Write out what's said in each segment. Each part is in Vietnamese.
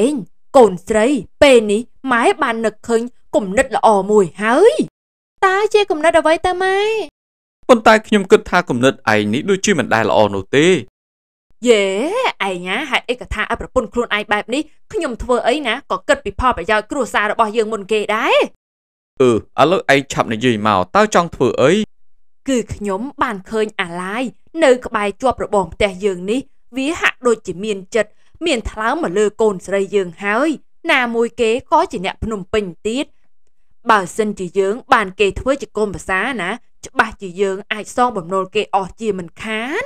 Eng, cồn srei, penny, mái bàn nực khinh, cùng nứt là ồ mùi hới. Ta chê cùng nứt ở với ta mai. Con ta khi nhầm cất tha cùng nứt ảnh ní đôi chư mình đài là ồ nô tê. Dễ, ai nhá, hạt ấy cả tha áp rập bôn khuôn ai bạp ní, khi nhầm thơ ấy ná, có cất bị phò bà dòi cửa xa rồi bỏ dương môn kê đáy. Ừ, á lớp ai chạm này gì màu tao trong thơ ấy. Cứ khi nhóm bàn khơi à lai, nơi các bài chụp rồi bỏng tè dương ní, vía hạ đôi chỉ miền chật, miền tháo mà lơ cồn srei dương hơi. Nà mùi kế có chỉ nẹp nùm bình tiết. Bảo sinh chỉ dưỡng bàn kê thưa chỉ côn bà xá ná, chứ bà chỉ dưỡng ai xong bầm nôn kê ọ chìa mình khán.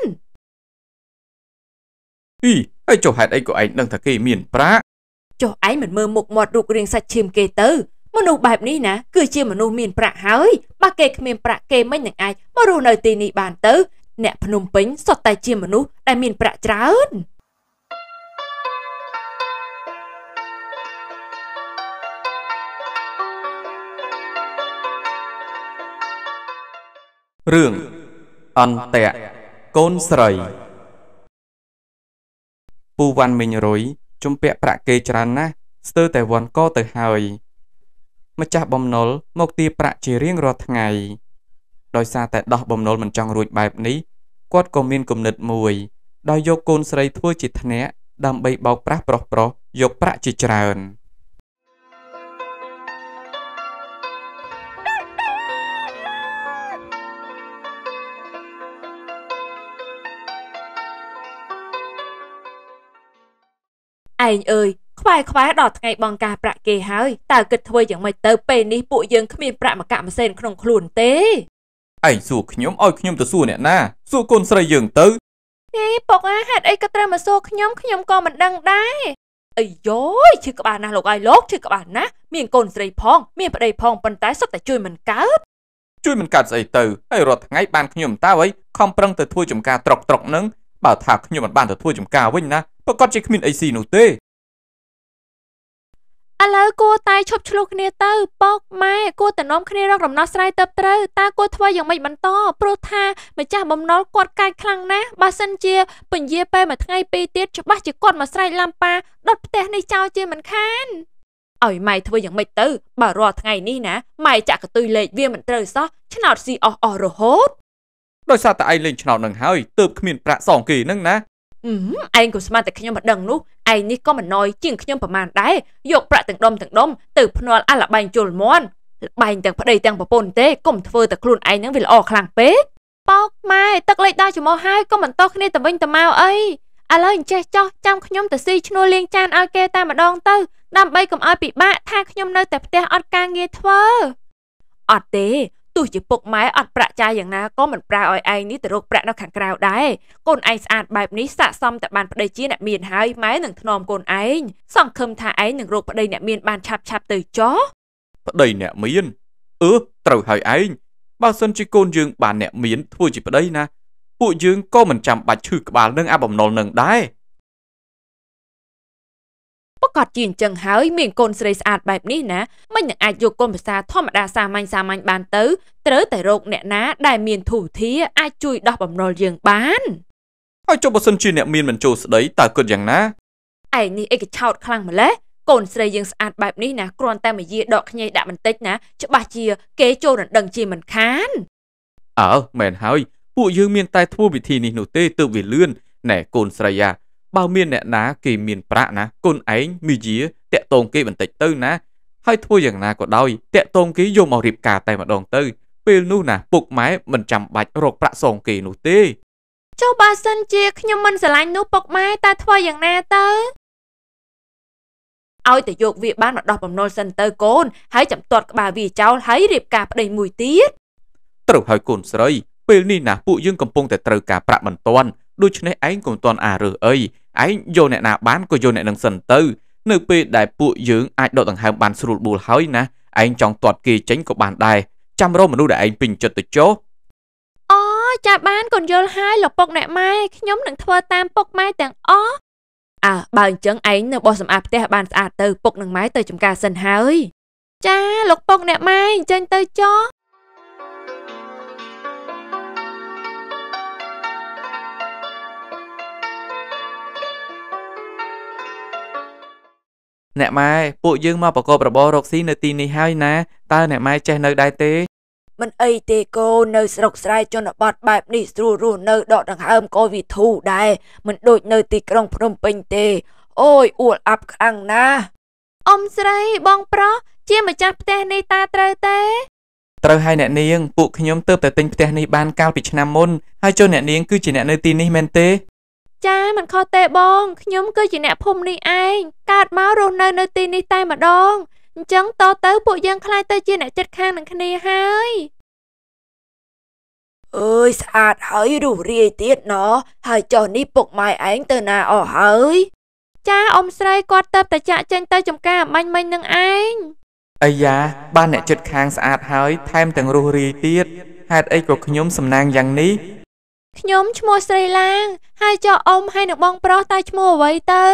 Ý, ai chỗ hạt ấy của anh đang thả kê miền pra. Chỗ ấy mình mơ một mọt rụt riêng sạch chìm kê tớ. Mà nụ bạp ní ná, cứ chìa mà nụ miền pra hơi. Bà kê miền pra kê mấy nàng ai, mà rù nơi tì nị bàn tớ. Nẹp nùm bính xót tay chìa mà nụ, đài miền pra trá ơn. Rương ăn tẹ côn srei Phu văn mình rồi chung bẹ bạ kê tràn ná Sơ tài văn có tới hơi Mà chạp bòm nôl Một tìa bạ chỉ riêng rõ thằng ngày Đói xa tại đọc bòm nôl mình trong rụi bài ní Quát có miên cùng nịt mùi Đói dô côn srei thua chỉ thân ế Đàm bây bọc bạc bọc bọc Dọc bạ chỉ tràn Anh ơi, khoai khoái đọt ngay bằng cả bạc kê hơi, ta kịch thôi chẳng mày tớ bê ní bụi dân khá miền bạc mà cả mà xên khá nông khuôn tế. Anh dù nhóm ôi nhóm tớ xua nè na, dù con srei dường tớ. Ê, bọc á, hạt ấy kê tra mà xô khá nhóm con mình đăng đáy. Ây dối, chứ các bạn nà lục ai lốt, chứ các bạn ná, miền con srei phong, miền bạc đầy phong bần tái sắp tại chui mình cát. Chui mình cát dày tớ, hay rọt ngay bàn khá nhóm tao ấy, không prăng tớ thua chùm ca trọc trọc nâng. Bảo thả khi nhóm bạn thật thua chùm cao với nha, bảo con chắc mình ấy xì nụ tê. À lời cô tay chụp chụp nè tớ, bọc mai, cô tớ nóm khá nè rộng rộng nó srai tập tớ, ta cô thua dòng mạch bắn to, bố tha, mà chả bóng nó quạt cài khăn ná, bà sân chia, bình dê bê mà thay bê tiết cho bác chỉ quạt mà srai làm bà, đọt tớ này chào chê mình khán. Ôi mày thua dòng mạch tớ, bảo rõ thay này ná, mày chả có tươi lệch viên mình tớ xó, chứ nào gì ồ rồi hốt. Đôi xa ta ai lên cho nào nâng hơi, tớp khá miền bạc xong kỳ nâng ná. Anh cũng xa mà ta nhóm bạc đằng nụ, anh ní có mà nói chuyện nhóm bạc màn đáy. Dọc bạc tầng đông, từ phần nôn á là bành chôl môn. Bành tầng bạc đầy tầng bạc bồn tế, cũng thơ ta khuôn anh nâng vì là ổ khăn bế. Bọc mai, tắc lệch đo cho mô hai, có mà to khá nê tầm vinh tầm mau ấy. À lời anh chê cho, chăm khá nhóm ta si cho nô liên chan ai kê ta mà đong tư. Đam bây cũng ai bị bạ, tha khá nhóm nơi tạp tê ọt ca nghe thơ. Ọt tế. Tụi chỉ bọc máy ọt bạ chai dàng ná có mình bạ oi anh ní tờ rốt bạ nó khẳng kào đáy. Còn anh sạc bài ní xạ xong tại bàn bạ đầy chí nạp miền hai máy nâng thân nòm con anh. Xong khâm thả anh nâng rốt bạ đầy nạp miền bàn chạp chạp từ chó. Bạ đầy nạp miền? Trâu hỏi anh. Bà xuân chỉ con dương bà nạp miền thua chỉ bạ đầy ná. Bụi dương có mình chạm bà chư bà nâng á bỏng nôn nâng đáy. Còn chuyện chẳng hỏi mình con srei sạc bạp ní ná, mình những ai dù con bà xa manh bàn tứ, trớ tài rộng nẹ ná, đài miền thủ thí, ai chui đọc bầm nô dương bán. Ai cho bà sân chi nẹ miền mình chô sạc đấy, ta cực dàng ná. Ai ní ai kì chọt khăn mà lé, con srei dương sạc bạp ní ná, còn ta mà dìa đọc nhây đạp mình tích ná, chứ bà chìa kế chô rần đằng chì mình khán. Mẹn hỏi, vụ dương miền tai thua bị thì nì nụ tê tự vì lươn, nè con srei à. Bao miền nẹ ná kì miền bạ ná, con ánh, mì dìa, tẹ tôn kì bằng tịch tư ná. Hay thua dàng ná có đôi, tẹ tôn kì vô màu rịp cả tay mà đòn tư. Bên nụ ná, bục máy, mình chăm bạch rột bạ xong kì nụ tê. Châu bà sân chìa, nhưng mình sẽ lánh nụ bọc máy, ta thua dàng ná tớ. Ôi tớ dục việc bán mặt đọc bằng nôn sân tớ con, hãy chậm tuột bà vì cháu, hãy rịp cả đầy mùi tiết. Tớ hỏi con sợi, bên nì ná phụ dương cầm bông tớ trừ cả bạ bằng toàn. Đôi chân anh cũng toàn à rửa ấy. Anh vô nẹ nạ bán của vô nẹ nâng sần tư. Nơi bê đại bụi dưỡng ai đọc thằng hai bàn sụt bùl hói ná. Anh trong toàn kỳ tránh của bàn đài. Chăm rô mà nụ đại anh bình chật từ chỗ. Chà bán còn vô hai lọc bọc nẹ mai. Nhóm nâng thua tam bọc mai tàng ó. Bàn chân anh nâng bò xâm ạp tế hạ bàn xa tư. Bọc nâng máy tư chùm ca sần hơi. Chà lọc bọc nẹ mai chân tư cho. Nẹ mai, bộ dương mà bỏ cột bà bó rọc xí nơi tì này hai ná, ta nẹ mai chè nơi đai tế. Mình ấy tê cô nơi rọc xài cho nó bọt bạp ní rù rù nơi đọt đằng hâm có vì thù đài. Mình đôi nơi tì krong phnom bình tê. Ôi, uổng áp khăn ná. Ông srei bong pro, chia mà chạp tè này ta trời tế. Trời hai nẹ niêng, bộ khi nhóm tớp tại tinh tè này ban cao bị chân nam môn. Hai cho nẹ niêng cứ chỉ nẹ nơi tì này men tê. Chá, mình khó tệ bông, nhóm cứ chỉ nẹ phùm này anh. Cát máu rô nơi nơi tì này tay mà đông. Chẳng to tới bộ dân khai tới chia nẹ chất khang nâng khăn này hai. Ơi, sạc hỡi đủ riêng tiết nó. Hai cho ní bục mai ánh tờ nà ở hỡi. Chá, ông srei qua tớp tại chạ chanh tới chồng ca manh nâng anh. Ây da, ba nẹ chất khang sạc hỡi thêm tầng rô riêng tiết. Hát ấy của nhóm xâm nàng dàng ní. Nhóm chmua srei lang, hai cho ông hai nâng bong pro ta chmua vậy tớ.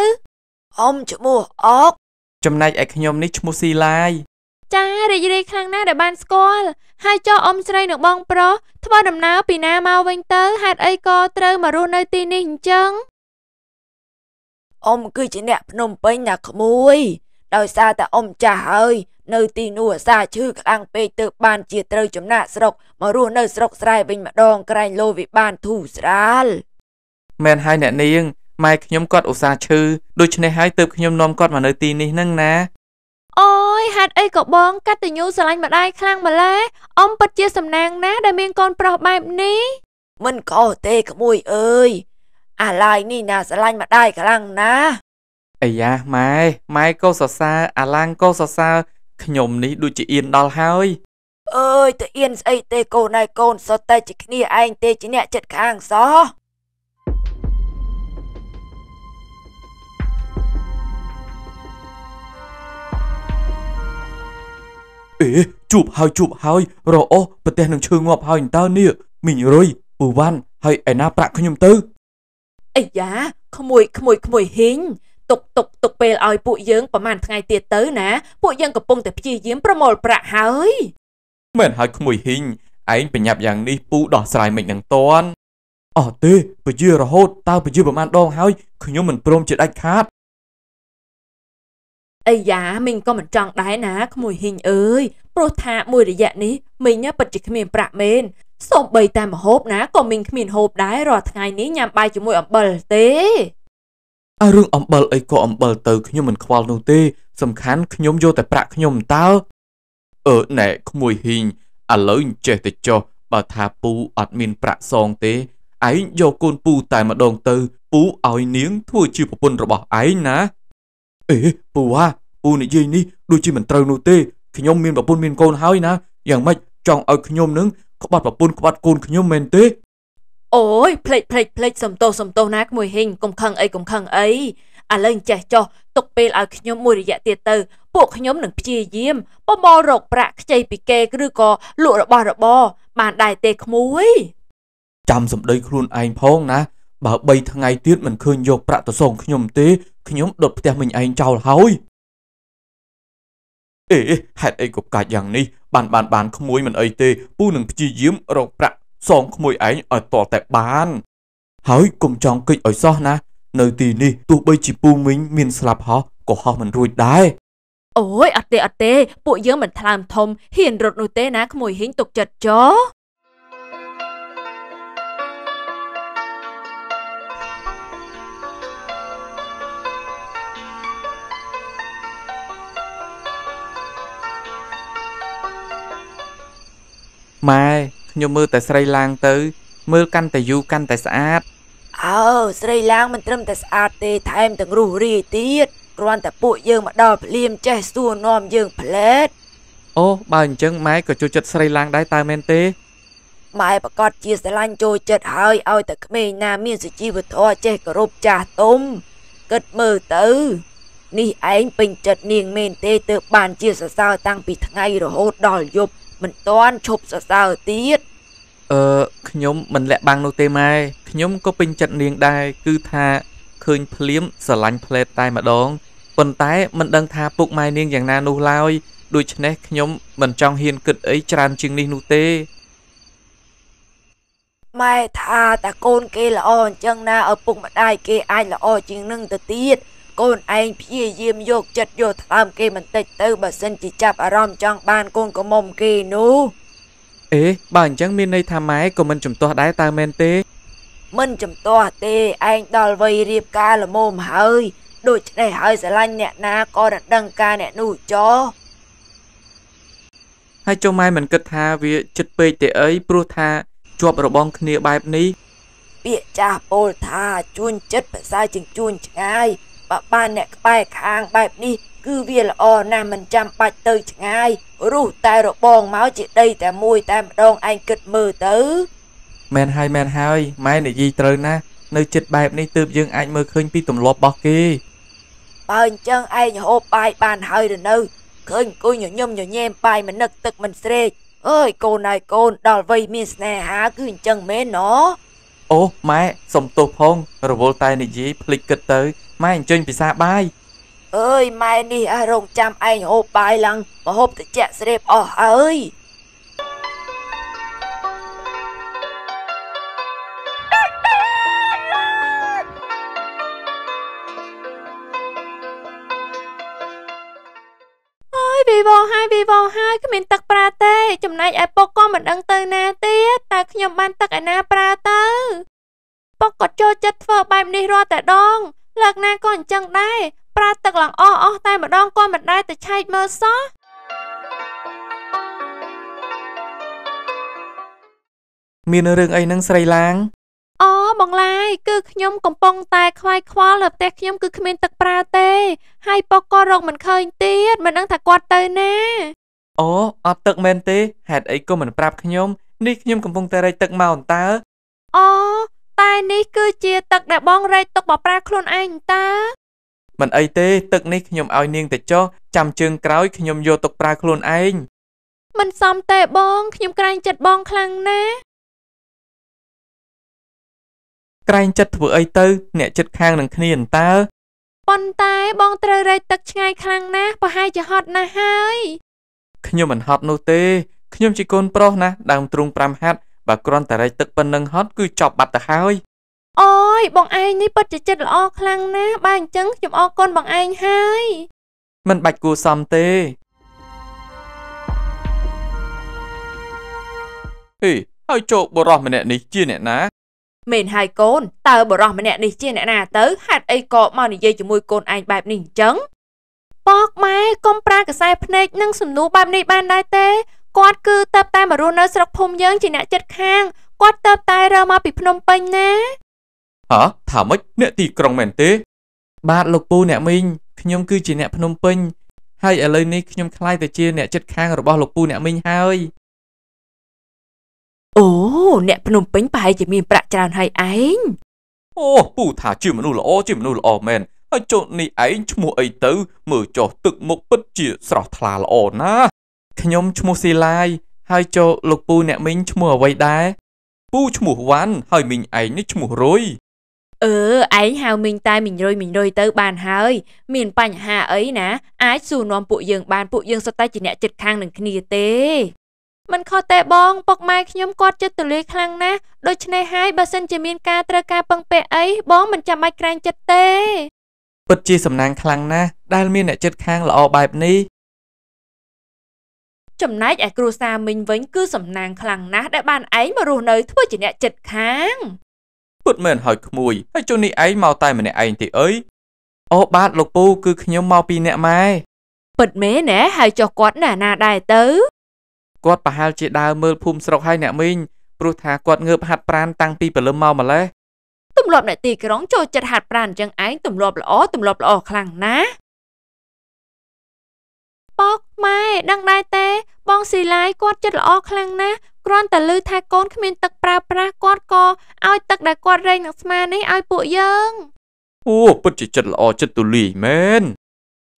Ông chmua ốc. Chùm nay ai nhóm ní chmua si lai. Chá, để dưới đây khang ná để ban school. Hai cho ông srei nâng bong pro. Thôi bà đầm náu bì ná mau vanh tớ. Hát ấy co trơ mà rô nơi tì ní hình chân. Ông cứ chỉ nẹp nông bênh nạc mùi. Đói xa ta ông chả hơi. Nơi tì nùa xa chứ các ăn bê tự bàn chìa trơ chùm nạ srok. Mà rùa nơi srok srai bình mà đong kranh lô vị bàn thù sral. Mẹn hai nẹ niêng. Mai khi nhóm cót ổ xa chứ. Đôi chân này hai tớp khi nhóm nôm cót mà nơi tì ní nâng ná. Ôi hạt ấy cậu bóng cắt từ nhu xa lanh mặt ai khlang mà lá. Ông bật chia sầm nàng ná đà miên con prao bài ní. Mình có tê cả mùi ơi. À lại ní nà xa lanh mặt ai khlang ná. Ây da mai câu xa xa. À lang câu xa xa. Nhóm ní đuôi chị yên đo hơi. Ơi tự yên xây tê cô này con so tay chị kia anh tê chị nhẹ chật khang gió. Ê, chụp hai, rồi ô, bà tên nâng chơi ngọp hai người ta nè. Mình rồi, bù văn, hay ai nà bạc khá nhầm tư. Ây da, khá mùi hình. Tục bèl oi bụi dưỡng bà màn ngay tiệt tới ná. Bụi dưỡng cập bông tập chi giếm bà mồl bạc hơi. Mẹn hai khá mùi hình, anh bà nhạp dàng đi bụi đỏ xài mình nâng toan. Ở tê, bà dưa ra hốt, tao bà dưa bà màn đông hơi, khá nhóm mình bông chết anh khát. Ây da, mình có mình trọng đáy ná, khá mùi hình ơi. Bố thạ mùi để dạ ní, mình nhá bật chỉ khá miền bạc mên. Xong bày ta mà hốp ná, còn mình khá miền hốp đáy rồi thằng ngày ní nhằm bay cho mùi ẩm bờ tế. À rương ẩm bờ ấy có ẩm bờ từ khi nhóm mình khóa nâu tê, xâm khán khi nhóm vô tại bạc khi nhóm tao. Nè, khá mùi hình, à lỡ chè tịch cho, bà thạ bú ọt miền bạc xong tế. Ánh vô côn bú tại mà đồn tư, bú ỏi niếng thua chì bà bún rồi bỏ ánh ná. Ê, bù này dây ní, đôi chi mình trâu nô tê, khi nhóm miên bà bôn miên con hói ná, dàng mạch, chọn ở khi nhóm nướng, có bát bà bôn, có bát con khi nhóm mên tê. Ôi, plek, xâm tô ná cái mùi hình, cũng khăn ấy. À lên chả cho, tục bê là khi nhóm mùi dạ tiệt tờ, buộc khi nhóm nướng chìa diêm, bó rột bạc chay bì kê cứ có, lụa rọ bò, bàn đài tê khá mùi. Chăm xâm đây luôn anh phong ná, bà bay thằng ngày tiết mình khơi nhộp bạc tờ xong khi nhóm tê. Khi nhóm đột tè mình anh chào là hói. Ê, hạt ấy cục cả dàng ní, bàn không mối mình ấy tê, bú nâng chi diếm rộng bạc, xong không mối anh ở tỏ tại bàn. Hói cùng trong kịch ở xóa ná, nơi tì ní, tụ bây chỉ bú mình miền sạp hóa, có hóa mình rùi đáy. Ôi, ạt tê, bộ dưỡng mình tham thông, hiền rột nụ tê ná không mối hình tục chật chó. Mai, nhóm mơ tại srei lang tới, mơ căn tại du căn tại sát. Srei lang mình trâm tại sát tê thêm tầng rủ rì tiết. Còn tại bụi dương mà đòi liêm chè xua nòm dương phá lết. Bà hình chân máy có chú chất srei lang đáy ta men tê. Mai bà cọt chia srei lang chú chất hơi ôi tại khmê nà miên sử chi vừa thoa chè cà rộp trà tôm. Cất mơ tử. Ní ánh bình chất niềng men tê tự bàn chia srei sao tăng bị thằng ngay rồi hốt đòi dục. Mình toán chụp xa xa ở tiết. Nhóm mình lẹ băng nô tê mai. Nhóm có bình chật niên đai. Cứ tha khơi phliếm xa lánh phlet tai mà đón. Còn tái mình đang tha bụng mai niên dạng na nô lai. Đôi chân nét nhóm mình trong hiền kịch ấy tràn chừng niên nô tê. Mai tha ta con kê là on chân na ở bụng mặt ai kê ai là o chừng nâng tờ tiết. con anhพี่ยิมโยกจัดโยธามกีมันติดตื้อบัดเส้นจิจับอารมณ์จังบ้านคนก็มมกีนูเอ๊ะบ้านจังมีในทำไมก็มันจุ่มตัวได้ตาเมนเต้มันจุ่มตัวเต้ไอ้ดอลไวรีบกาละมมเฮ้ยดูจะได้เฮ้ยสลันเนี่ยนะก็ดังกาเนี่ยนูจ้อให้เจ้าไม้มันกึศทาวิจิตเปย์เตะเอ้ยปลุกทาจวบระบองเนียบายนี้เปียจ่าโปธาจุนจัดภาษาจึงจุนไงป้าป้าเนี่ยไปคางแบบนี้คือเวียละอน่ะมันจำไปเตยไงรู้แต่ระบองเมาจิตได้แต่มวยแต่ดองไอ้กึศมือตื้อแมนไฮไม้เนี่ยยีเตยนะในจิตแบบนี้ตืบยังไอ้มือขึ้นพี่ตุ่มลบบอกกี้เปิดจังไอ้โหไปปานเฮยเดินนู้เคยกูหยยมหยยมไปมันนึกตึกมันเสร็จเอ้ยกูนายกูดอลวีมีสเนหาคือจังเมนเนาะโอ้แม่สมตัวพงระบบตายในจีพลิกกระเตยแม่จนพิซาบายเอ้ยแม่นี่อารมณ์จำไอ้โหไปลังมาหบแต่แจ๊สเสร็จอ๋อเอ้ยวีวอลไฮก็เหม็นตักปลาเต้จำนายไอปก็เหมือนดังเตยนาเตี้ยแต่ขยำบันตักไอนาปลาเต้ปกดโจจัดเฟอร์ใบมีรอแต่ดองหลักนาก่อนจังได้ปลาตักหลังอ้ออ้อตายเหมือนดองก้อนเหมือนได้แต่ใช่เมอร์ซอมีเรื่องไอ้นังใส่ล้างอ๋อบางไลคือขยำกำปองตายควายควาหลับแต่ขยำคือเหม็นตักปลาเต้ให้ปกรองมันเคยเตี้ยมันนั่งถักกวาดเตยแน่อ๋ออัดตึกเมนเต้เหตุไอ้ก็เหมือนปรับขยมนี่ขยมกำลังแต่ไรตึกเมาตาอ๋อตายนี่คือเจียตึกแต่บ้องไรตกบ่อปลาคลุนไอ้ตามันไอ้เต้ตึกนี่ขยมเอาเนียงแต่จ้อจำเชิงกร้อยขยมโยตกปลาคลุนไอ้มันซ้อมแต่บ้องขยมกลายจัดบ้องคลังนะกลายจัดถั่วไอ้เต้เนี่ยจัดคางหนังขณีนตาปนตายบองเตยไรตักชายคลังนะพอให้จะฮอตนะเฮ้ยขยมมันฮอตโนเต้ขยมจีโกนโปรนะดามตรงปรามฮัดบากรอนแต่ไรตักปันนังฮอตคือจอบบัดแต่เฮ้ยโอ้ยบองไอ้นี่ปัดจะจัดออกคลังนะบ้านจังจมออกก้นบองไอ้เฮ้ยมันบัดกูซ้ำเต้เฮ้ยไอ้โจบรอมันเนี่ยนี่จีเนี่ยนะเมนไฮโกนเตอบ่รองมันเนี่ยนี่เจนน่ะเตอหัดไอ้กอมานี่เยจะมวยโกนไอ้แบบนี้จังปอกไม้กลมปลากระใสพเนกนั่งสนุแบบนี้บ้านได้เต้กอดคือเติบตายมารูนเนอสระพมเยิ้งจีน่ะจัดข้างกอดเติบตายเรามาปิดพนมไปนะฮะถามมั้ยเนี่ยตีกรองเหม็นเต้บ้านลูกปูเนี่ยมิงขยมคือจีน่ะพนมเป็นให้อะไรนี่ขยมคล้ายแต่เจนเนี่ยจัดข้างเราบ้านลูกปูเนี่ยมิงเฮ้ยโอ้เนี่ยพนมเป็นไปจะมีประจานให้ไอ้โอ้ปู่ถาจิ้มนูละอ้อจิ้มนูละอ้อแม่นไอ้โจนี่ไอ้ชมูไอ้เต๋อมือโจตึกมุกปิดเจี๋ยสระทลาละอ้อนะขยมชมูสีลายให้โจลูกปู่เนี่ยมิงชมูไว้ได้ปู่ชมูวันให้มิงไอ้นี่ชมูรวยไอ้หาวมิงตายมิงรวยเต๋อบานเฮ้ยมิงปัญหาไอ้นะไอ้สู่นอมปู่ยังบานปู่ยังสไตจีเนี่ยจิตข้างหนึ่งคณีเตมันคอแต่บองปกไม้ขยมกอดจะตุลีคลังนะโดยชนายไฮบาเซนจะมีการตระการปังเปะไอ้บองมันจะไม่แกรงจัดเตะปัจจีสำนักคลังนะได้มีเนี่ยจัดข้างละออกแบบนี้จำนายไอ้ครูซามินวิ่งคือสำนักคลังนะได้บานไอ้มารูเนยทั่วจีเนี่ยจัดข้างพูดเหมือนหอยขมุยให้จนนี่ไอ้เมาตายเหมือนไอ้ตีเอ้ยโอ้บาดลูกปูคือขยมเมาปีเนี่ยไม้ปิดเมะเนี่ยให้จอกอดน่ะนาได้เต๋อกอดปะฮาจีดาวมือพุ่มสระให้เนี่ยมิงปลุกหากอดเงือบหัดปราณตังปีเปลือมเมามาเลยตุ่มหลบเนี่ยตีกร้องโจจัดหัดปราณจังไอ้ตุ่มหลบละออกคลังนะปอกไม้ดังได้เตะบองสีลายกอดจัดละออกคลังนะกรอนแต่ลือทากอนขมิ้นตักปลาอดกอเอาตักได้กอดแรงหนักสมานี่เอาปุยยังโอ้ปุ๊จิจัดละออกจัดตุลีแมน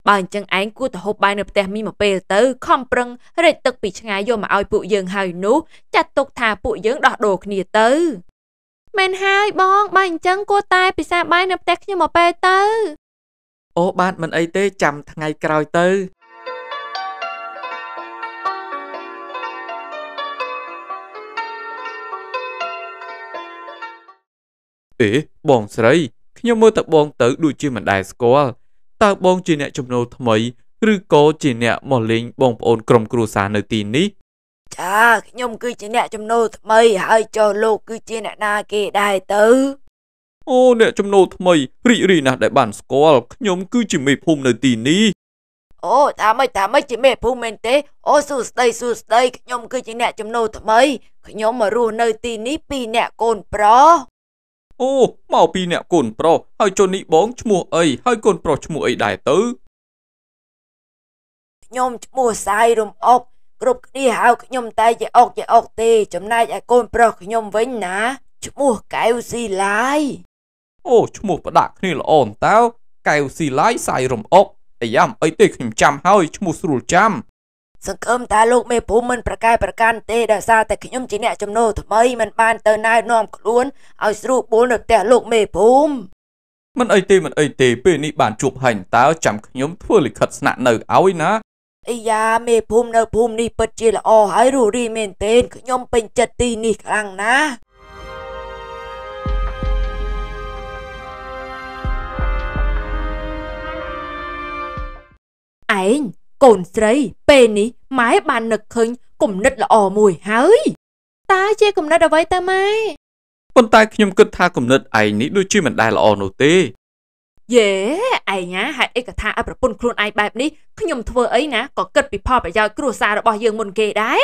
บางจังไอ้กูแต่หบใบหนึ่งแต่มีมาเปิดตื้อคอมปรึงเรื่องตึกปีชงายโยมาเอาปุยเยิงหายนู้จัดตกทาปุยเยิงดอกโดกนี่ตื้อแมนไฮบองบางจังกูตายปีศาจใบหนึ่งแต่ยังมาเปิดตื้อโอ้บ้านมันไอเต้จำทางไงกลอยตื้อเอ๋บองใส่ขยมมือตะบองตื้อดูจีมันได้สกอล tao bong chì nẹ chùm nô thầm ấy, rư cố chì nẹ mò linh bong bồn krong kru xa nơi tì ní. Chà, nhông cư chì nẹ chùm nô thầm ấy, hơi cho lô cư chì nẹ na kì đài tứ. Ô nẹ chùm nô thầm ấy, rì rì nạ đại bản skoal, nhông cư chì mịp hôm nơi tì ní. Ô, ta mới chì mẹp hôm mên tế, ô su stay, nhông cư chì nẹ chùm nô thầm ấy, nhông mà rùa nơi tì ní pi nẹ côn pro. Ô, màu pi nẹ côn pro, hơi cho nị bóng chmua ấy, hơi côn pro chmua ấy đài tứ. Nhôm chmua sai rùm ốc, group đi hào nhôm tay dạy ốc tê, chấm nay dạy côn pro nhôm vinh ná, chmua kèo xì lái. Ô, chmua bà đạc này là ổn tao, kèo xì lái sai rùm ốc, ấy em ấy tê khỉnh chăm hơi, chmua sù chăm. Sân cơm ta lúc mê phú mình bà can tê đà xa tại khỉnh nhôm chỉ nẹ chấm nô thầm ấy, mình ban tờ nai nòm luôn, áo sù bốn được tè lúc mê phú. Mình ấy tê bê nị bàn chụp hành tao chăm khỉnh nhôm thua lịch khật nạn nở áo ấy ná. Ây da, mê phùm nơ phùm ni bật chì là ồ hái rù ri mên tên khởi nhóm bình chật tì ni khẳng ná. Anh, còn srei, bê ni, mái bàn nực khinh, cùng nít là ồ mùi hới. Ta chê cùng nít ở với ta mai. Còn ta khởi nhóm cất tha cùng nít anh ní đôi chì mình đài là ồ nô tê. Dễ, ai nhá, hãy ếch cả thả áp ra bôn khuôn ai bạp ní, khá nhầm thua ấy ná, có kết bị phò bà dòi cửa xa ra bỏ dương môn kê đáy.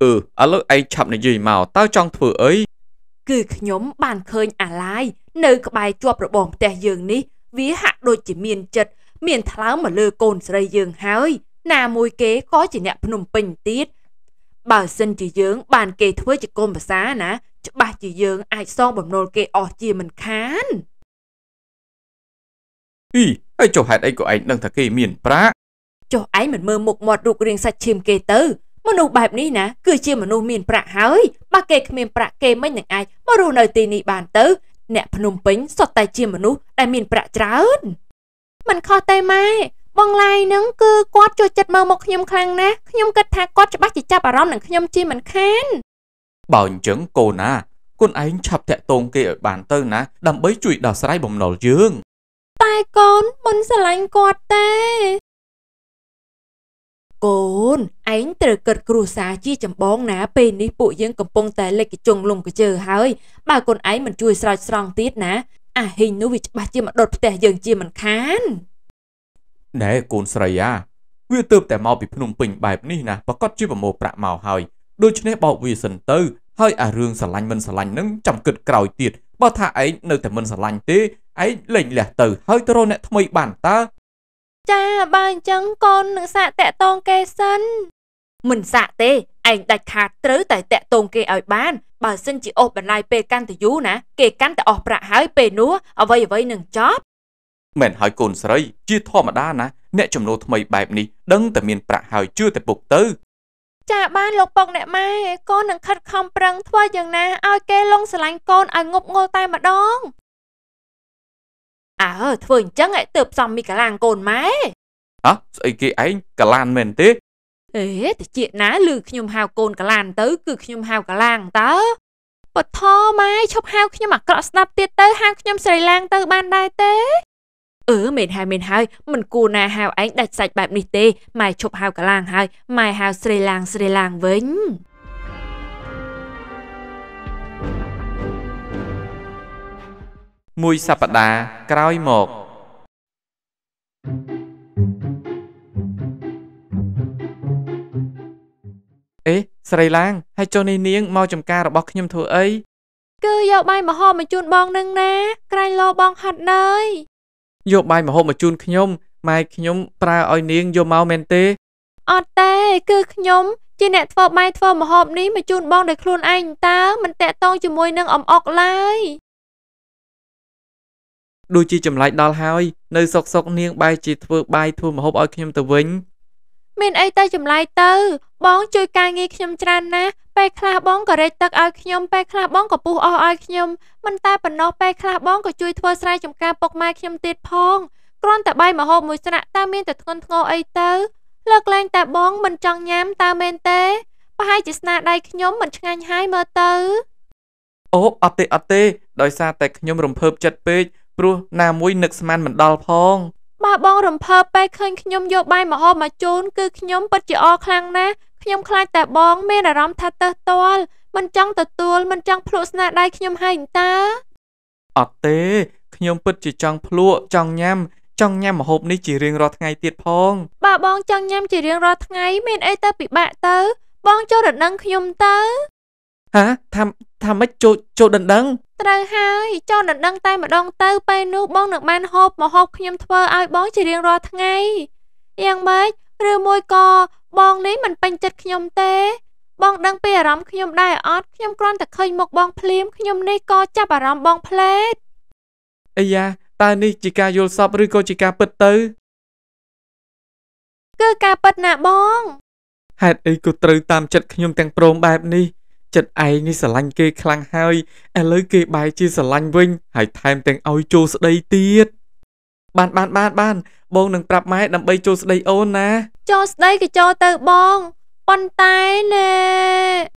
Ừ, á lúc ai chạm này gì màu, tao trong thua ấy. Cứ khá nhóm bàn khơi à lai, nơi có bài chụp ra bỏng tè dương ní, ví hạ đôi chỉ miền chật, miền thả láo mà lơ côn ra dương hơi, nà mùi kế có chỉ nẹp nùm bình tiết. Bảo sinh chỉ dương, bàn kê thua chỉ côn bà xá ná, chứ bà chỉ dương ai xong bỏng nô kê ọ chìa mình khán. Ý, ai chỗ hạt ấy của anh đang thật kì miền pra. Chỗ ấy mình mơ một mọt rụt riêng sạch chìm kê tớ. Mà nụ bạp ní ná, cứ chìm mà nụ miền pra hói. Bà kê kì miền pra kê mấy nhạc ai, mà rù nơi tì nị bàn tớ. Nẹ phần nông bính, sọt tay chìm mà nụ, đài miền pra trả ơn. Mình khó tay mai, bong lai nâng cư quát cho chật mơ một nhóm khăn ná. Nhóm kết thác quát cho bác chỉ chạp bà rõm nâng nhóm chìm mình khán. Bảo chứng cô ná, con anh chạp thẹ tôn kê ở bàn tớ ná, đâm bấy chuỵ đào sái bồng nổ dương. Tại con, mình sẽ lành quạt tê. Con, anh từ cực cửu xa chi chấm bóng ná bên ní bụi dương cầm bông tê lên cái chung lùng cái chờ hơi. Bà con ấy mình chui sạch sông tiết ná. À hình nó vì bà chìa mà đột tê dương chìa mình khán. Nè con sợi à, vừa tớp tê mau bị phụng bình bài ní ná bà cót chìa bà mô bạc màu hơi. Đôi chân này bảo vì sân tư, hơi à rương sẽ lành nâng chấm cực cửu tiết. Bà thả ấy nơi tê mình sẽ lành tê. Ấy lệnh lẻ tử hơi tớ rồi nẹ thầm mây bản ta. Chà, bà chẳng con nữ xạ tẹ tôn kê sân. Mình xạ tê, anh đạch hạt trứ tại tẹ tôn kê ở bàn. Bà xin chỉ ốp bản lai bê căn tử dũ ná, kê căn tử ọc rạ hơi bê núa, ở vây nâng chóp. Mẹn hỏi côn sở rây, chia thò mà đa ná, nẹ chùm nô thầm mây bạp ní, đấng tờ miền rạ hơi chưa tờ bục tớ. Chà, bà lộc bọc nẹ mai, con nâng khát không prăng thua dừng ná, ai kê lông xà lánh con, ai ngục ngô tay mà đón. À hờ, thưa anh chẳng hãy tợp xong mi cả làng cồn mái. Hả? Sao kì anh? Cả làng mình thế? Ê, thì chị ná lư khi nhùm hào cồn cả làng tớ, cứ khi nhùm hào cả làng tớ. Bà thô mai, chốc hào khi nhùm mà cọ snap tiết tớ, hào khi nhùm sợi làng tớ ban đai tế. Ừ, mình hai, mình cù nà hào anh đạch sạch bạp đi tê, mày chốc hào cả làng hai, mày hào sợi làng vĩnh. Mùi sạp đá, cõi một. Ê, sợi lang, hãy cho nên niêng mau chấm ca rồi bóc nhầm thua ấy. Cứ dạo bay mà ho mà chun bong nâng ná, cài lo bong hạt nơi. Dạo bay mà ho mà chun nhôm, mai nhôm pra oi niêng vô mau men tê. Ọt tê, cứ nhôm, chỉ nẹt phở mai phở mà hộp ní mà chun bong để khôn anh ta, mình tẹt tông cho môi nâng ẩm ọc lai. Đôi chi chầm lại đo hai, nơi sọc niêng bay chỉ thua bay thua mà hộp oi khi nhầm tờ vĩnh. Mình ấy ta chầm lại tờ, bóng chơi ca nghi khi nhầm tràn ná, bay khla bóng có rây tật oi khi nhầm, bay khla bóng có bú oi khi nhầm, mình ta bẩn nó bay khla bóng có chui thua srai chầm ca bọc mai khi nhầm tiệt phong. Còn ta bay mà hộp mùi sạ ta miên tờ thân ngô ấy tờ, lợt lên ta bóng mình tròn nhám ta men tế, và hai chỉ sạ đây khi nhầm mình chẳng hai mơ tờ. Ốp ọt tê, đòi xa tạch nhầm rùm phơp chật bê. Bố, nà mùi nực xe man mình đo phong. Bà bông rầm phơ bay khinh khi nhôm vô bay mà ho mà chôn cứ khi nhôm bất chịu o khăn ná khi nhôm khai tạ bông mê là rắm tha tơ toal mình trăng tơ tuol mình trăng phlụ sna đai khi nhôm hai ta ọt tê khi nhôm bất chịu trăng phlụ trăng nhám mà hộp ní chỉ riêng rọt ngày tiệt phong bà bông trăng nhám chỉ riêng rọt ngày men ai tơ bị bạ tơ bông cho đợt nâng khi nhôm tơ hả tham mấy chỗ đợt nâng Trời hai cho đợt nâng tay mà đông tơ bay nu bông được man hộp mà hộp khi nhôm thơ ai bông chỉ riêng rọt ngày yên mấy rêu môi co bông ní mình banh chật khi nhôm tê bông đăng bìa rắm khi nhôm đai ót khi nhôm con thật khơi một bông phlim khi nhôm ní co chắp bà rắm bông plét ây da Ta ni chỉ ca vô sập rư cô chỉ ca bật tư. Cứ ca bật nạ bong. Hạt ấy cô trừ tam chật khi nhung tăng prôm bạp ni. Chật ấy ni sở lanh kê khlang hơi. Ê lấy kê bài chi sở lanh vinh. Hãy thêm tăng ôi chô sở đây tiết. Bạn. Bông nâng prap mái đâm bây chô sở đây ôn ná. Chô sở đây kì chô tơ bong. Bông tay nè.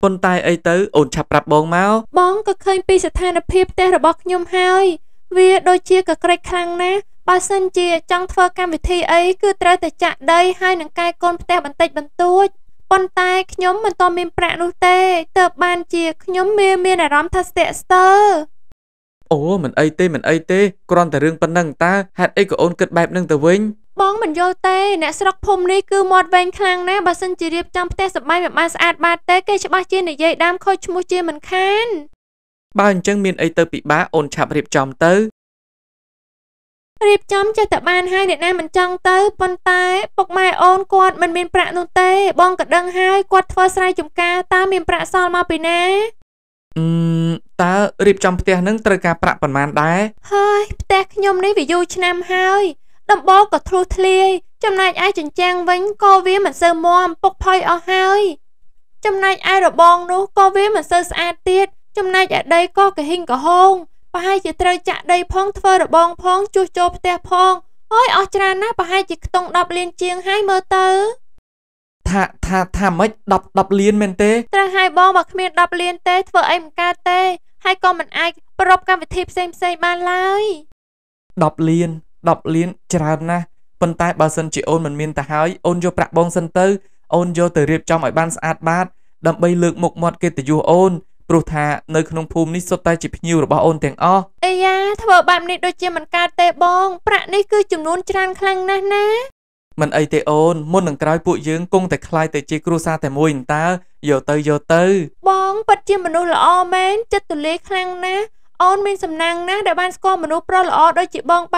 Bông tay ấy tớ ôn chạp prap bông máu. Bông có khơi pi sở thang đập hiếp tê rồi bọc nhung hơi. Vì đôi chia cực rạch khăn ná, bà xin chia trong thơ cam vị thi ấy cứ trở từ chạc đây hai nâng cai con tế bằng tạch bằng tuốt. Bọn tay khi nhóm mình to mình prạ nụ tê, tờ bàn chia khi nhóm miên là rõm thật sẽ sơ. Ồ, mình ấy tê, còn ta rương bằng nâng ta, hạt ấy của ôn cực bạp nâng tờ vinh. Bọn mình vô tê, nạ sọc phùm đi cứ mọt vệnh khăn ná, bà xin chia riêng trong tế sập bay mẹ mà sát bà tê kê cho bà chia này dây đam khôi chú mua chia mình khán. Bà chẳng miên ấy tơ bị bá ôn chạp riệp chồng tớ. Riệp chồng cho tớ bàn hai để nam mình chồng tớ. Bọn tay bọc mai ôn quạt mình miên prạ nôn tê. Bọn cả đơn hai quạt phơ srai chùm ca ta miên prạ sol mau bì ná. Ta riệp chồng tớ nâng tớ ca prạ bần màn đá. Hơi, tớ nhôm ní vì dù cho nam hai. Đâm bó có thru thli. Châm nay ai chẳng trang vánh cô vía mình sơ mồm bọc phơi ở hai. Châm nay ai rồi bọn nú cô vía mình sơ xa tiết. Trong nay ở đây có cái hình cả hôn. Bà hai chỉ trời chạy đây phong thơ rồi bong phong chua chộp tè phong. Ôi ơ chả ná bà hai chỉ tông đọc liền chiêng hai mơ tớ. Thà mấy đọc liền mình tê. Trời hai bong bà khmiên đọc liền tê thơ em ca tê. Hai con mình ai bà rộp cam vị thiệp xem bà lai. Đọc liền chả ná. Vân tay bà sân chỉ ôn mình miên ta hói. Ôn vô bạc bong sân tớ. Ôn vô từ riệp trong ở ban sát bát. Đậm bây lược một mọt kê từ dù ôn. Hãy subscribe cho kênh Ghiền Mì Gõ Để không bỏ lỡ những video hấp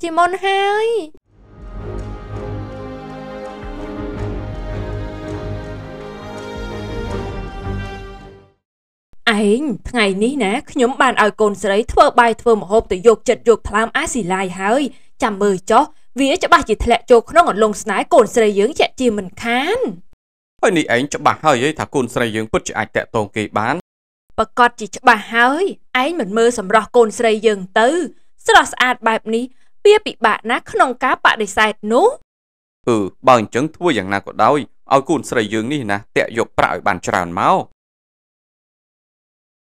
dẫn Anh, ngày ní ná, nhóm bàn ai con sợi thơ bài thơ một hộp từ dục chật dục tham á xì lai hơi. Chàm mơ cho, vía cho bà chỉ thật lẹ cho nó ngọn lông sái con sợi dưỡng chạy chì mình khán. Hơi ní anh cho bà hơi ấy thả con sợi dưỡng bất cho anh tệ tồn kỳ bán. Bà con chỉ cho bà hơi, anh mình mơ xâm rõ con sợi dưỡng tư. Sẽ là sát bạp ní, vía bị bạc ná khá nông cá bạc đầy sạch nú. Bà anh chẳng thua dàng nào của đau, ai con sợi dưỡng ní ná tệ dục bạc bàn tràn máu.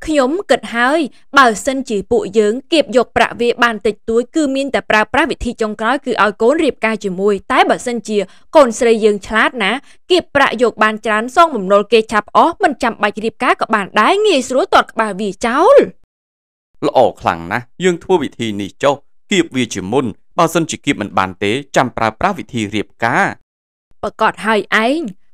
khnhóm cực hơi, bảo sân chỉ bụi dưỡng kịp dục bạ về bàn tịch túi cư miên tà pra vị thị trong cói cư ai cốn riệp ca chùm mùi, tái bảo sân chỉ còn sợi dưỡng chát ná. Kịp bạ dục bàn trán xong mầm nô kê chạp ó mình chạm bạch riệp cá các bạn đái nghe sửa tuột các bạn vì cháu lọ khẳng ná dương thua vị thi nỉ châu kịp vì chỉ môn bao dân chỉ kịp mình bàn tế chạm pra vị thi riệp cá bà cọt hai anh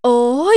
Ôi,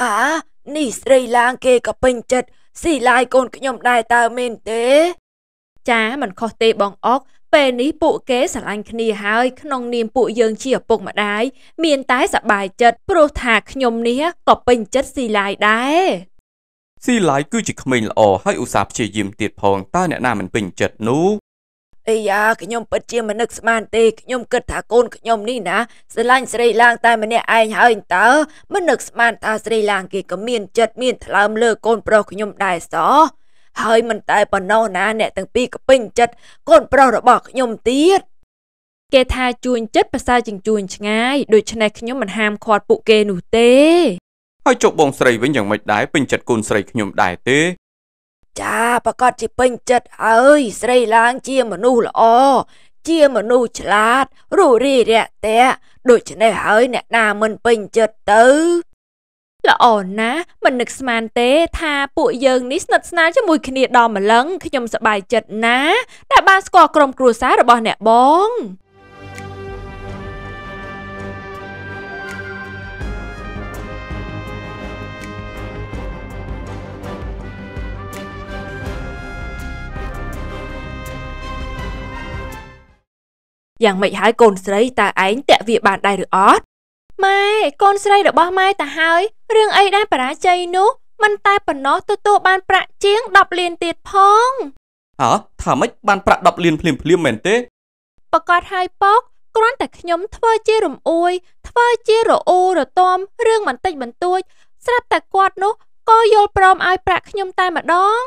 อานี่สไลลางเกกับปิงจัดสีลายกุนขยมได้ตาเหม็นตีจ้ามันคอเตะบองออกเป็นนี้ปุเกสลังคณีหายขนองนิมปุเยิงเฉียบปกมาได้เมียนตายสบายจัดโปรถากขยมนี้ก็เป็นจัดสีลายได้สีลายคือจิตขมินละอให้อุตสาห์เฉียยิมติดพองตาเนี่ยนามันเป็นจัดนู้ไอ้ยาขยมปัจเจียมันนึกสมานเตขยมเกิดถากโกนขยมนี่นะสลังสไลลางตายมันเนี่ยไอ้หายเต๋อมันนึกสมานตาสไลลางเกก็เมียนจัดเมียนทลามเลิกโกนโปรขยมได้สอเฮ้ยมันตายปนนอนะเนี่ยตั้งปีก็เป็นจัดก้นเปล่าระบอกขยมเตี้ยเกทาจูนจัดภาษาจิงจูนง่ายโดยชนะขยมมันหามคอดปุเกหนูเต้ให้จบบองใส่ไว้อย่างไม่ได้เป็นจัดกุนใส่ขยมได้เต้จ้าประกอบจิเป็นจัดเอ้ยใส่ล้างเจียมนูละอเจียมนูฉลาดรู้รีเรียเต้โดยชนะเฮ้ยเนี่ยนามันเป็นจัดเต้ละอ่อนนะมันนึกสมานเตทาปุ่ยเยิงนิสนัดนาจะมวยคณีดอมมาลังขยมสบายจัดนะแต่บ้านสกอร์กรมครูซ่าระบอเนี่ยบ้องอย่างไม่หายโกนสไลตาไอ้แต่เวียบานได้หรือออดไม่โกนสไลดอกบ้าไม่แต่หายเรื่องไอ้ได้ประใจนุมันตายปนนอตัวตัวบานประเจียงดับเลียนติดพองฮะถามไม่บานประดับเลียนพลิมพลิมเหม็นเต้ประกาศไฮปอกกรอนแต่ขยมทว่าเจรมอวยทว่าเจรโอหรือตอมเรื่องมันติดมันตัวสลับแต่กวาดนุก็โยนปลอมไอ้ประขยมตายมาดอง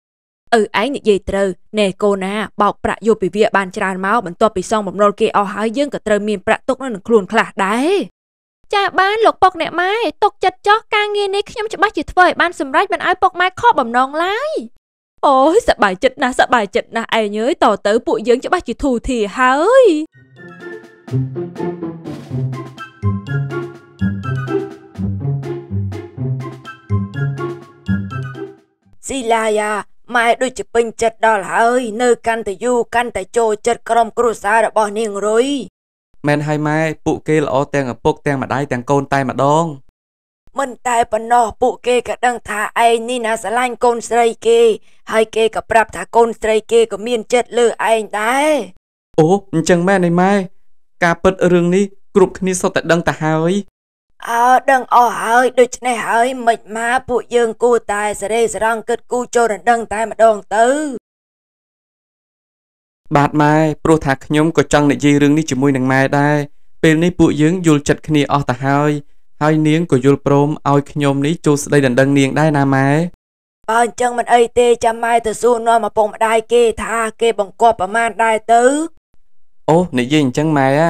ไอ้เนี่ยเยเตอเนโกนะเบาประโยไปเวียบานจานเมาเหมือนตัวไปซองผมน้อยแกอ้อหายยื่นกับเตยมีนประตกนั่นคลุนคลาดได้จากบ้านหลกปกเนี่ยไม่ตกจัดจ้อกางเงี้ยนี่ขยมจะบ้าจิตเฟยบ้านสมรัยมันไอปกไม้ข้อบ่มนองไลโอ้ยสบายจัดนะไอ้เนื้อต่อเต๋อปุยเยิงจะบ้าจิตถูทีเฮ้ยสิลายาไม่ดูจะเป็นจัดดอลเฮ้ยเนื้อกันแต่ยูกันแต่โจจัดกรมกรุษาระบอนิ่งรุยแมนไฮไม่ปุเกลอแตงกับปกแตงมาได้แตงโกนตายมาดองมันตายปนนอปุเกกระดังทาไอ้นี่นะสลายโกนสไลเกให้เกกับปรับทาโกนสไลเกก็มีนเจ็ดเลือไอ้ได้โอ้จังแม่ในไม่กาเปิดเรื่องนี้กรุบนี้สดแต่ดังตาเฮยดังอ๋อเฮยโดยในเฮยหมิดมาปุยยังกูตายสไลสรังเกิดกูโจรดังตายมาดองตื้อบาดไม้โปรถากขยมก็จังในยีเรื่องนี้จะมวยหนังไม้ได้เป็นในปุยยังยุลจัดคณีอ๋อตาเฮยไอ้เนียงก็ยุลโปรมเอาขยมนี้จูสได้ดันดังเนียงได้นะไหมปานจังมันไอเตจำไม่แต่สู้นอนมาปงมาได้เกทาเกบังกอบประมาณได้ตื้อโอ้ในยิงจังไหมอ่ะ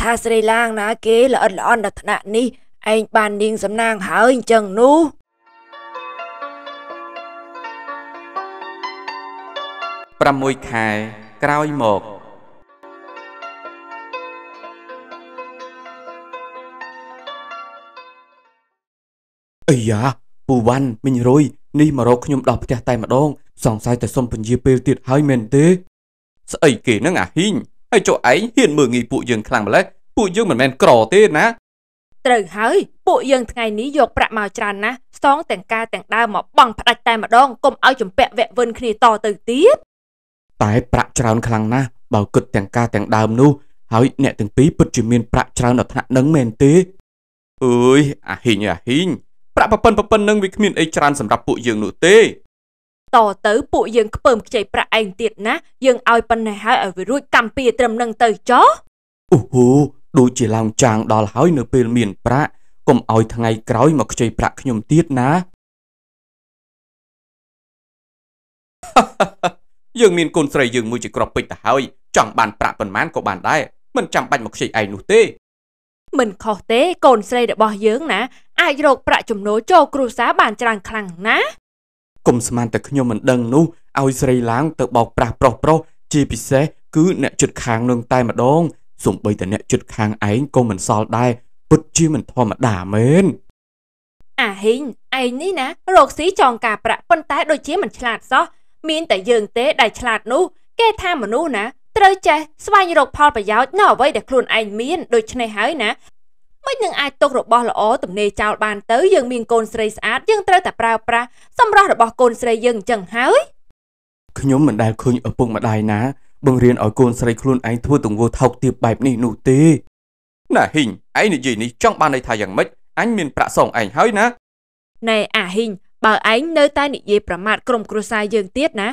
ทาสไลลางนะเกละอ่อนละอ่อนดัชนะนี้ไอ้บานเนียงสำนางหาอิงจังนู้ประมวยไข่กล้วยหมกไอ้ยาปูวันมินโรยนี่มารกขยมดอกแต่ไตมาดองสองสายแต่ส้มผลยีเปรี้ยวติดหายเมนเต้สไอเก๋นั่งหิ้งไอโจไอเห็นมืองีปูเยิงคลังมาแล้วปูเยิงเหมือนแมนกรอเต้นะ Trời hỡi, bộ dân ngày ní dục bạc màu tràn ná, xong tèng ca tèng đa mà bằng phát đạch tay mà đông, cùng áo chùm vẹn vẹn vân khi to từ tiếp. Tại bạc tràn khăn ná, bảo cực tèng ca tèng đa nu, hỡi nẹ tèng phí bất chùm miên bạc tràn ở thạng nâng mềm tế. Ơi, à hình, bạc bà bần nâng vì khmiên ấy tràn xâm rạp bộ dân nụ tế. Tỏ tới bộ dân khắp bơm chạy bạc anh tiệt ná, dân ai bần này hai ở với ruôi cằm bìa trầm nâng tờ chó. Đôi chỉ làm chàng đòi hỏi nửa bên miền Pra, cùng ỏi thằng ngày cõi mà chơi Pra nhom tiết ná. Dương miền cồn sợi dương môi chỉ cọp bịch hỏi, chẳng bàn Pra phần mán của bàn đây, mình chẳng bàn một chơi ai nụ tê. Mình khó tê cồn sợi đã bỏ dướng ná, ai rồi Pra chùm nối cho cù xá bàn tràng khăng ná. Cùng sman từ nhom mình đằng nu, ỏi sợi láng từ bọc Pra pro pro, chỉ bị xé cứ nẹt chuột khang nương tay mà đong. Dùng bây tờ nẹ trượt kháng ánh cô mình xo đai, bất chí mình thò mà đả mến. À hình, anh ní ná, rột xí tròn cả bạc phân tái đôi chí mình chlạt gió. Mình tại dường tế đài chlạt nụ, kê tha mà nụ ná. Trời chè, xoay như rột phò bà giáo nhỏ vây để khuôn anh miên đôi chân này hỏi ná. Mấy những ai tốt rột bò lỗ tùm nê chào bàn tới dường miên côn srei sát, dường trời tà prao pra, xong rõ rột bò côn srei dường chẳng hỏi. Cứ nhóm mình đài khuyên ở vùng mà đài ná. Bằng riêng ở con sợi khuôn anh thua từng vô thọc tiệp bạp này nụ tê. Nà hình, anh này gì này trong bàn này thà rằng mất, anh mình bạ xong anh hỏi ná. Này à hình, bảo anh nơi ta này dễ bà mạt cổng cổ xa dương tiết ná.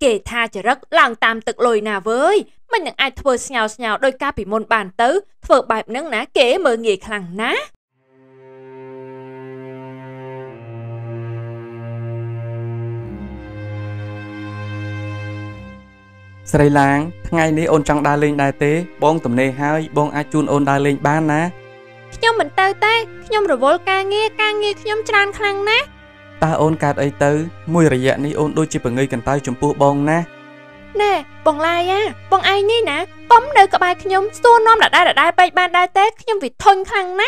Kể tha chả rắc, làng tam tực lồi nà với. Mà những ai thơ xào đôi ca bị môn bàn tớ, thơ bài nâng ná kể mơ nghề khẳng ná. Sài Lan, ngày nay ôn trong đa linh đại tế, bong tầm này hai, bong ai chun ôn đa linh ban ná. Nhưng mình tao tay, nhưng rồi vô ca nghe, nhưng tràn khăn ná. Ta ôn cạt ấy tới, mùi rời dạ này ôn đôi chì bởi người cần tay chùm bố bong ná. Nè, bong lai á, bong ai ní ná, bóng nơi cậu bài nhưng xua nôm đã đai bay ban đại tế, nhưng vì thôn khăn ná.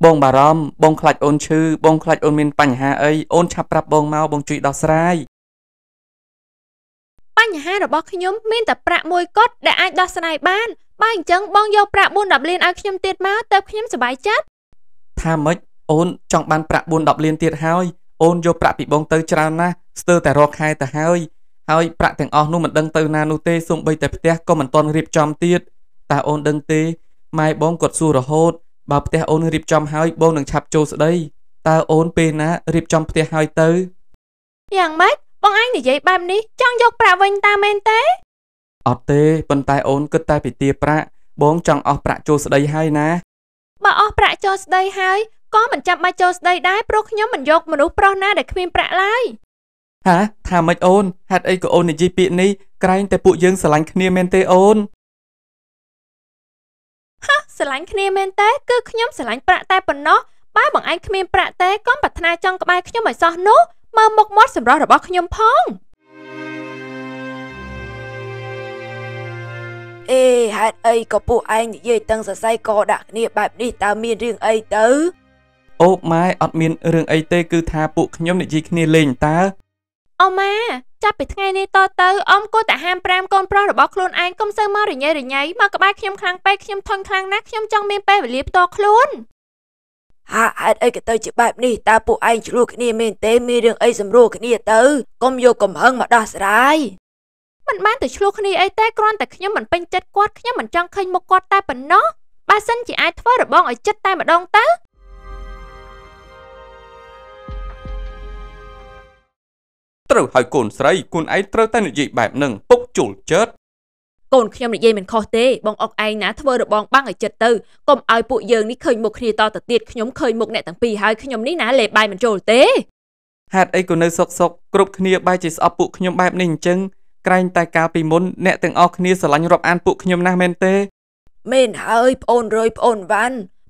Bong bà rôm, bong khạch ôn chư, bong khạch ôn mình bành hà ấy, ôn chạp rạp bong mau bong trụi đọc sài. Bánh hai rồi bọc nhóm mình tập bạc môi cốt để ai đọc xa này bán. Bánh chẳng bóng dâu bạc buôn đọc liên ai nhóm tiết máu tập nhóm sẽ bái chất. Tha mất, ôn trong bán bạc buôn đọc liên tiết hơi. Ôn dâu bạc bị bóng tơ trao na, sơ tài rọc hai tài hơi. Hơi bạc thằng ọc nụ mình đăng tơ na nụ tê xung bây tập tế có mình toàn rịp chom tiết. Ta ôn đăng tê, mai bóng cột xua rồi hốt. Bảo tế ôn rịp chom hơi bóng đằng chạp chô sợi đây. Ta ôn bê ná rịp chom tế hơi tơ. Giàng mất. Bọn anh thì dạy bàm ní, chẳng dọc bạc vinh ta mên tế. Ở tế, bọn tay ôn cứ tay bị tiệp bạc, bọn chẳng ọc bạc cho sợi đây hay ná. Bọn ọc bạc cho sợi đây hay, có mình chạm bạc cho sợi đây đáy, bố nhóm mình dọc mình ủ bạc ná để khuyên bạc lại. Hả? Thà mạch ôn, hạt ấy của ôn này dì bị ní, cái anh ta bụi dương sẵn lánh khuyên mên tế ôn. Hả? Sẵn lánh khuyên mên tế, cứ nhóm sẵn lánh bạc tay bọn nó, bái bọn anh khuyên bạc tế, có bạc thna trong các anh mà một mốt xâm rõ rồi bó khá nhóm phong. Ê, hạt ấy có bộ anh dây tăng xa say có đặc nịa bạp đi ta miên riêng ấy tớ. Ô mai, ọt miên riêng ấy tê cứ tha bộ khá nhóm nịa dì khá lên ta. Ô ma, chắc bị tháng ngày này to tớ, ông cô tạ ham pram con pro rồi bó khá luôn anh, công sơ mơ rồi nháy, mà các bác khá nhóm khăn bê, khá nhóm thôn khăn nát, khá nhóm trong miên bê và liếp to khá luôn. Hả, hạt ấy cái tớ chỉ bạp này, ta bộ anh chỉ lưu cái này mình tế mê đường ấy dùm rô cái này tớ. Công vô cầm hơn mà đo xa rái. Mình bán từ lưu cái này ấy tế còn tại khi nhóm mình bên chất quát, khi nhóm mình trăng khênh một quát tay bằng nó. Ba xanh chỉ ai thua rồi bọn ở chất tay mà đông tớ. Trời hỏi cồn srei, cồn ấy trời tay này dị bạp nâng, bốc chùl chết. Còn khi nhóm này dây mình khó tê, bọn ọc anh ná thơ được bọn băng ở chật tư. Còn ai bụi dường ní khơi một khi to tật tiệt khi nhóm khơi một nẹ tầng pì hai khi nhóm ní ná lệ bài mình trồ tê. Hạt ấy của nơi sọc, cục khi nhóm bài chỉ sọc bụi khi nhóm bài mình chân. Cánh tay cao bì môn nẹ tầng ọc khi nhóm sở lánh rộp an bụi khi nhóm nà mên tê. Mình hơi ôn rơi ôn văn.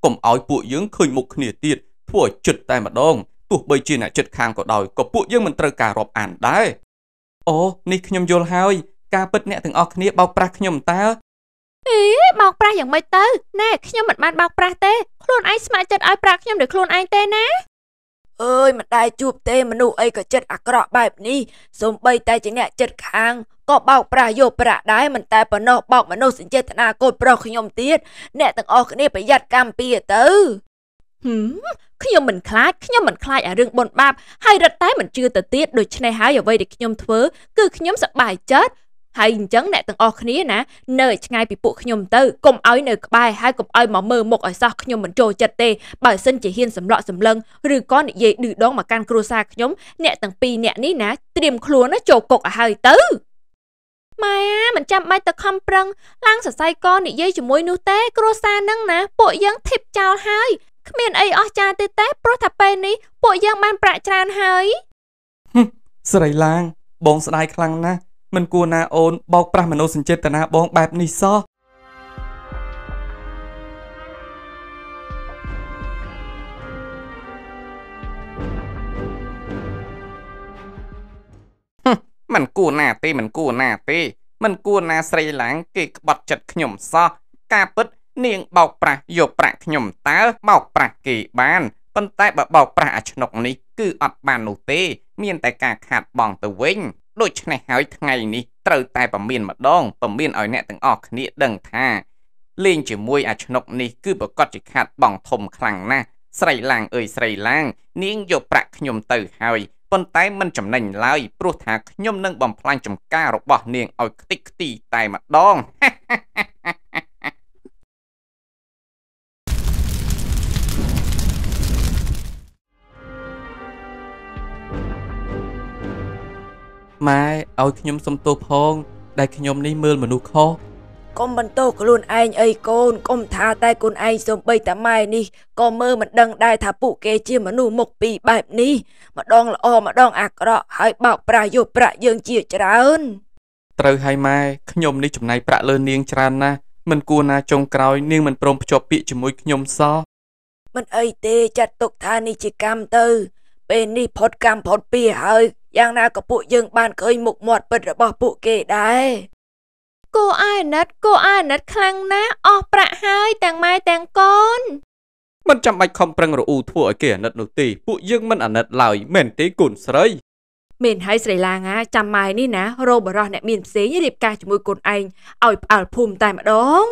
cổng áo bụi dưỡng khơi một nỉa tiệt thua chật tay mà đông tụ bây chi là chật khang của đòi có bụi dưỡng mình tơ cả rộp ảnh đấy ô nick nhom vô hai ca bật nẹt thằng o kia bao prak nhom ta ý bao prak chẳng mấy tơ nè khi nhom mình ban bao prak tê luôn ai mà chật ai prak nhom được luôn ai tê ná ơi mà đai chụp tê mà nụ ấy có chật ạc rọ bài ni xong bây tay chỉ nẹt chật khang có bao pra vô pra đái mình ta bờ nọ bọc mà nô sinh chết thằng à cô pro khi nhom tiết nè thằng o cái này phải giặt cam pia tử khi nhom mình khai ở rừng bồn bạp hay rật tái mình chưa tự tiết đôi chân này hái ở vây để khi nhom thưa cứ khi nhom sợ bài chết hay chấn nè thằng o cái này nè nơi ngay bị bộ khi nhom tư cùng ơi nơi bài hai cùng ơi mà mơ một ở sau khi nhom mình trôi chật tê bài sinh chỉ hiên sầm lọ sầm lân rồi có nị dây đứt đón mà can cruza khi nhom nè thằng pi nè ní nè tìm khua nó trồ cột ở hai tứ mày á, mình chăm bay tật không prăng, lăng sờ say con để dây chùm môi nút té, croissant nâng nè, bội dân thịt chào hai, miền ấy ở cha tê té, prothapeni, ní, bội dân ban bạ tràn hai. Sợi lang, bóng sợi khăng na, mình cua na ôn, bọc prang mình ôn sinh chết na bóng bẹp ní so.มันกู้หน้าใส่หลังเก็บบจัดขย่มซอกาปิดเนียงเบาประโยกประขย่มตาเบาประกี่บ้านปันแต่เบาประชนกนี้คืออัดบานหนูเตเมียนแต่การขาดบองตัวเวงโดยในหายไงนี้เติร์แต่ประเมียนมาดองประเมียนอ่อยแน่ตึงออกนี้ดังท่าเลี้ยงจีมวยอาชนกนี้คือประกอบจิขาดบองทมคลังนะใส่หลังเอ่ยใส่หลังเนียงโยกประขย่มเติร์หายปันไตมันจำนันลายปลุกหากย่อมนั่งบำพลังจำก้าหรอกบ่เนียงเอาติ๊กตีไตมาดองไม่เอาขยมสมโตพองได้ขยมในมือมันดูคอcon mình tô của luôn anh ấy con thả tay con anh xong bây ta mai ni con mơ mình đăng đai thả phụ kê chia mà nụ một bì bạp ni mà đong là o mà đong ạc đó hãy bảo pra vô pra dương chia trả ơn trời hai mai nhôm đi chụm này pra lơ niêng trả na mình cua na trông còi niêng mình prom cho bị chụm môi nhôm so mình ấy tê chặt tục tha ni chỉ cam tư bên ni phốt cam phốt bì hơi giang na có phụ dương ban khơi mục mọt bật rồi bỏ phụ kê đấy cô ai nết khăng ná o pra hai tàng mai tàng con mình chăm bạch không prang rồi u thua ở kia nết đầu tì phụ dương mình ở nết lại mền tí cùn sấy mền hay sấy là ngá chăm mai ní ná rô bờ rò nè mền xé như điệp ca chụm môi cồn anh ỏi ảo phùm tai mà đóng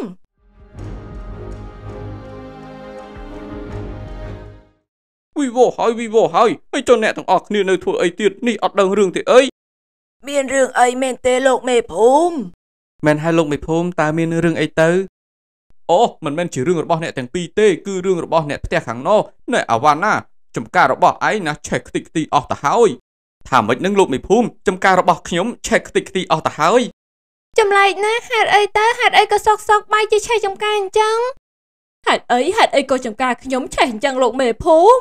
vi vô hỏi ấy cho nè thằng ọt nè nơi thua ấy tiệt ní ọt đằng rương thì ấy miền rương ấy mền tê lộn mề phùm mình hai lông mày phôm ta miên rừng ấy tới ô mình men chỉ rừng rồi bỏ nẹt thằng pi tê cứ rừng rồi bỏ nẹt tè kháng nó nẹt ảo van na chấm ca rồi bỏ ấy na check tịch tì ở ta hôi thảm mấy nâng lông mày phôm chấm ca rồi bỏ nhóm check tịch tì ở ta hôi chấm lại na hạt ấy có sọc bay chơi chơi chấm ca hình chăng hạt ấy có chấm ca nhóm chơi hình chăng lông mày phôm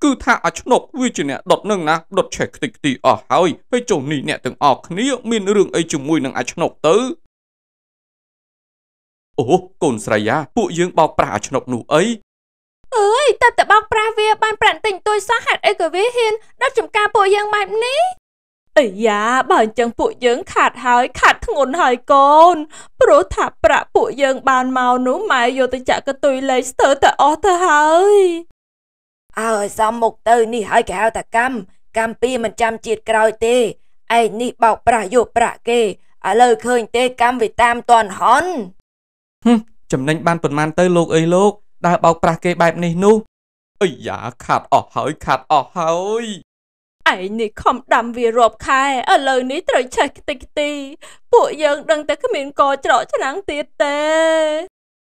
cứ thả ở chỗ nộp vui chuyện nẹt đột nâng na đột check tịch tì ở hôi phải chỗ nỉ nẹt từng ở khía miên rừng ấy chùm mùi nâng ở chỗ nộp tới ô cồn sài à bụi dương bao pra cho nọc nụ ấy ơi tập bao pra về ban bạn tình tôi xóa hạt ấy của vế hiên đó chùm ca bụi dương mạnh ní ấy da bản chân bụi dương khát ngôn hỏi con pro thả pra bụi dương ban màu nú mày vô tôi chả cái tôi lấy sờ tờ o tờ hơi à sao một từ ní hỏi cái ao ta cam pi mình chăm chịt còi tê ai ní bao pra vô pra kê à lời khơi tê cam về tam toàn hòn chấm nên ban tuần man tới lục ấy lục đã bảo pra kê bài này nu ấy giả khát ở hơi ấy này không đam vì rộp khai ở lời này trời chạy tịch tì bụi dân đừng tới cái miệng cò trọ cho nắng tiệt tê